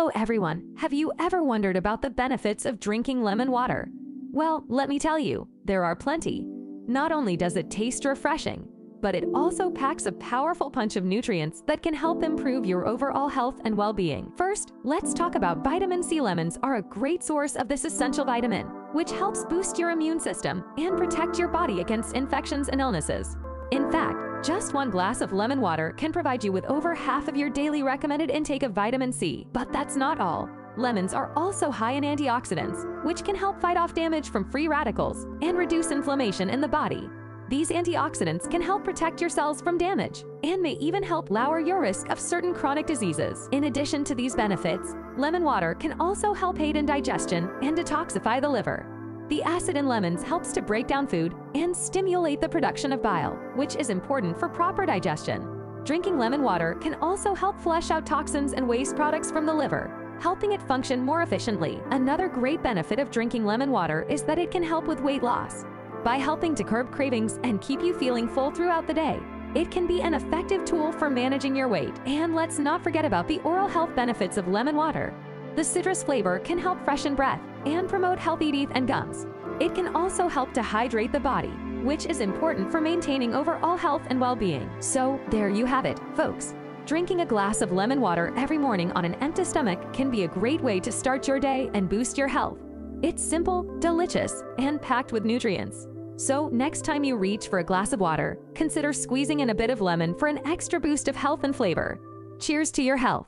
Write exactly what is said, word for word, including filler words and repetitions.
Hello everyone, have you ever wondered about the benefits of drinking lemon water? Well, let me tell you, there are plenty. Not only does it taste refreshing, but it also packs a powerful punch of nutrients that can help improve your overall health and well-being. First, let's talk about vitamin C. Lemons are a great source of this essential vitamin, which helps boost your immune system and protect your body against infections and illnesses. In fact, just one glass of lemon water can provide you with over half of your daily recommended intake of vitamin C. But that's not all. Lemons are also high in antioxidants, which can help fight off damage from free radicals and reduce inflammation in the body. These antioxidants can help protect your cells from damage and may even help lower your risk of certain chronic diseases. In addition to these benefits, lemon water can also help aid in digestion and detoxify the liver. The acid in lemons helps to break down food and stimulate the production of bile, which is important for proper digestion. Drinking lemon water can also help flush out toxins and waste products from the liver, helping it function more efficiently. Another great benefit of drinking lemon water is that it can help with weight loss. By helping to curb cravings and keep you feeling full throughout the day, it can be an effective tool for managing your weight. And let's not forget about the oral health benefits of lemon water. The citrus flavor can help freshen breath and promote healthy teeth and gums. It can also help to hydrate the body, which is important for maintaining overall health and well-being. So there you have it, folks. Drinking a glass of lemon water every morning on an empty stomach can be a great way to start your day and boost your health. It's simple, delicious, and packed with nutrients. So next time you reach for a glass of water, consider squeezing in a bit of lemon for an extra boost of health and flavor. Cheers to your health.